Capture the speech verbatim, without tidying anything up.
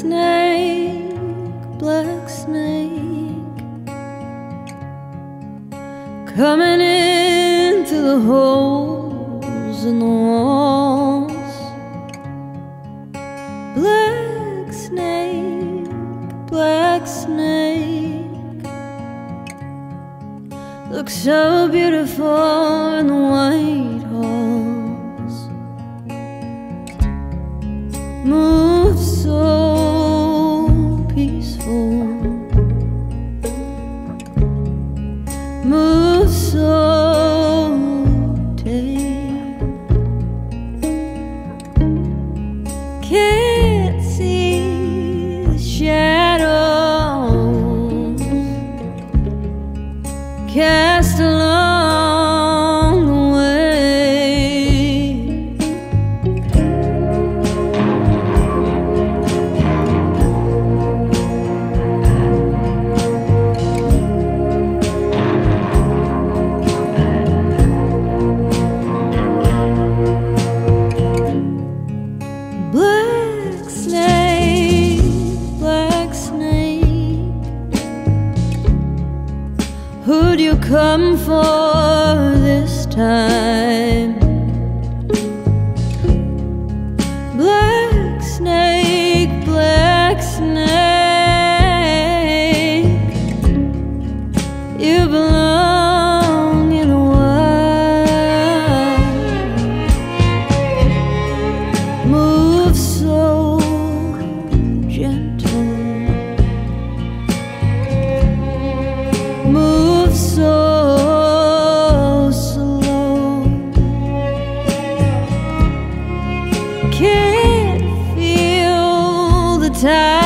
snake, black snake, coming into the holes in the walls. Black snake, black snake, looks so beautiful in the white halls. Moves so peaceful, moves so tame. Can't see the shadows cast along the way. Black snake, black snake, who'd you come for this time? Black snake, black snake, you belong in a wild. Move so gentle, move so slow. Can't feel the time.